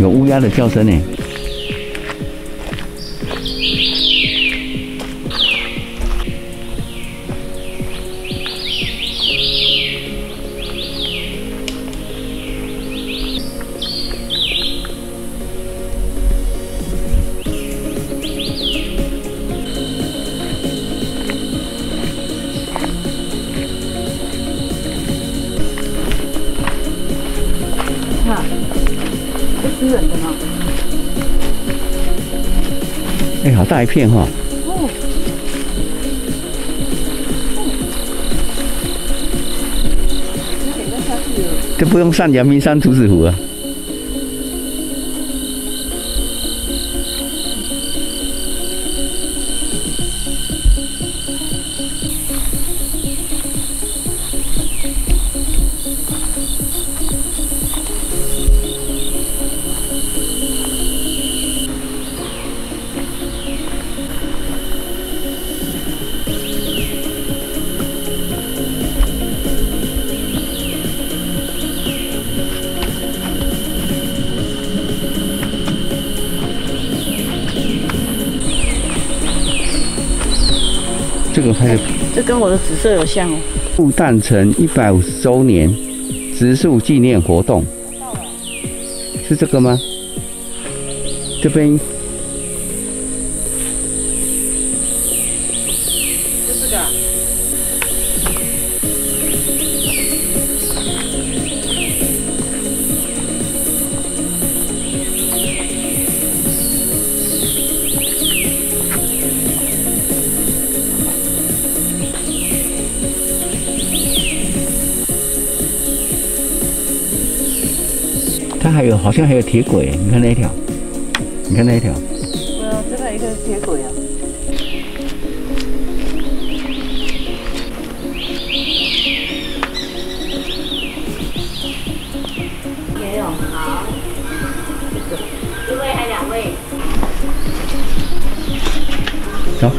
有乌鸦的叫声呢。看，这是人的吗？哎、欸，好大一片哈、哦！哦，有点像下去了。这不用上阳明山竹子湖啊。这个拍的，这跟我的紫色有像哦。布淡城150周年植树纪念活动，是这个吗？这边，就这个、啊。它还有，好像还有铁轨，你看那一条，你看那一条。对啊，这边一个铁轨啊。没有，好。一位还两位。走。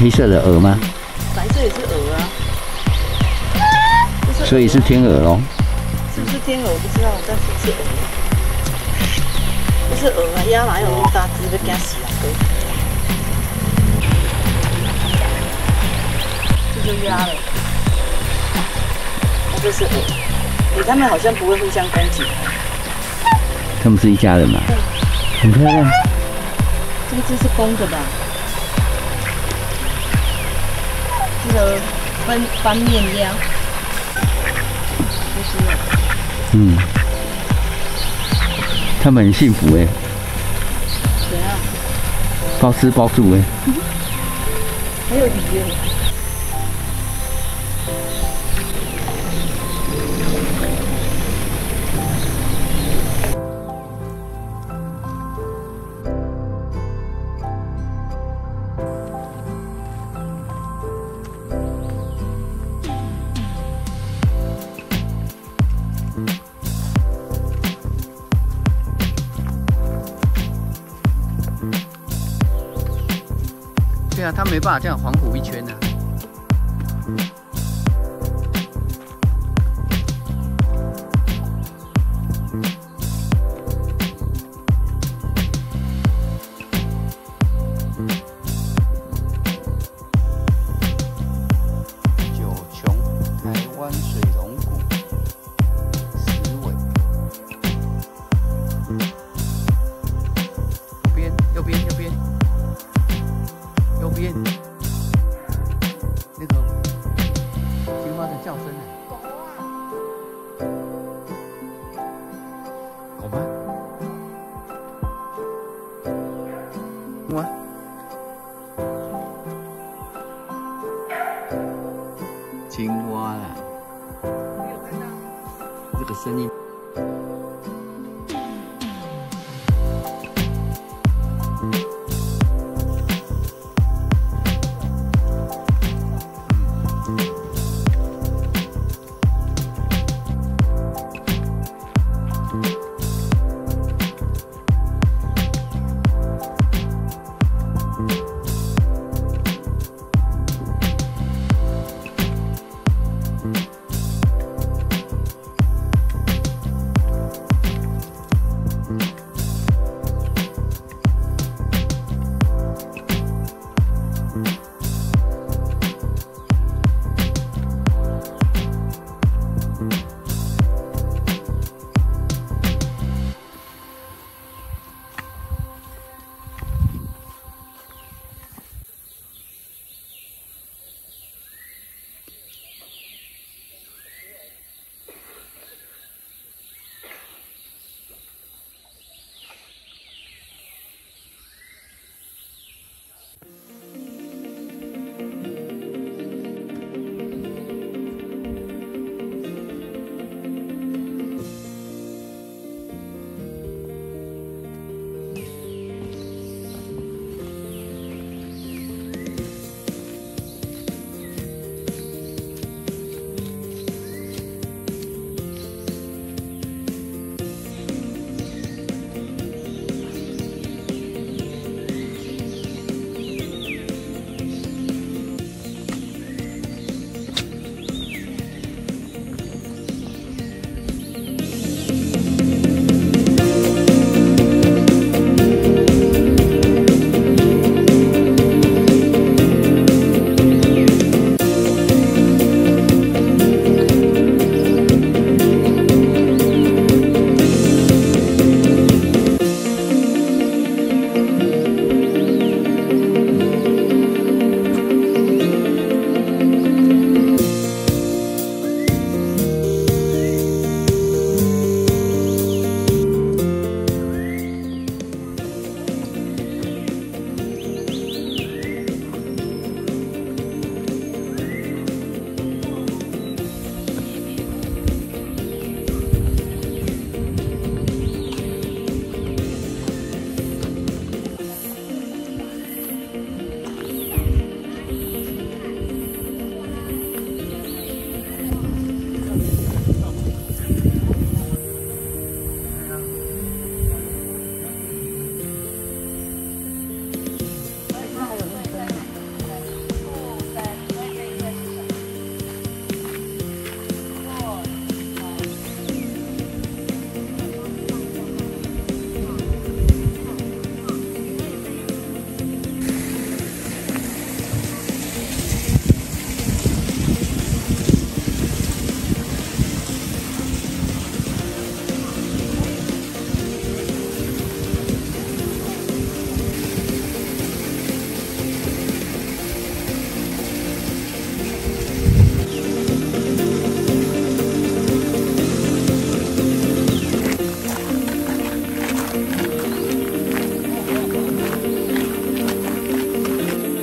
黑色的鹅吗？白色也是鹅啊，是鹅，所以是天鹅咯。是不是天鹅我不知道，但是是鹅。这是鹅啊，鸭哪有那么大只，被惊死啊！这就鸭了，这是鹅。你他们好像不会互相攻击。他们是一家人嘛？很漂亮。这个就是公的吧？这个翻面鸭，嗯，他们很幸福哎，怎样？包吃包住哎，还有鱼哎，对啊，他没办法这样环湖一圈啊。九琼台。的叫声呢？狗啊！狗吗？我。青蛙啦！没有看到。这个声音。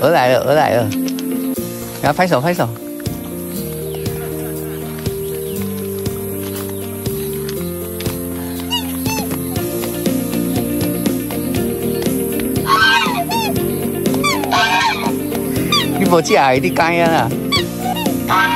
鹅来了，鹅来了！给它拍手，拍手。你无吃，你干啊啦！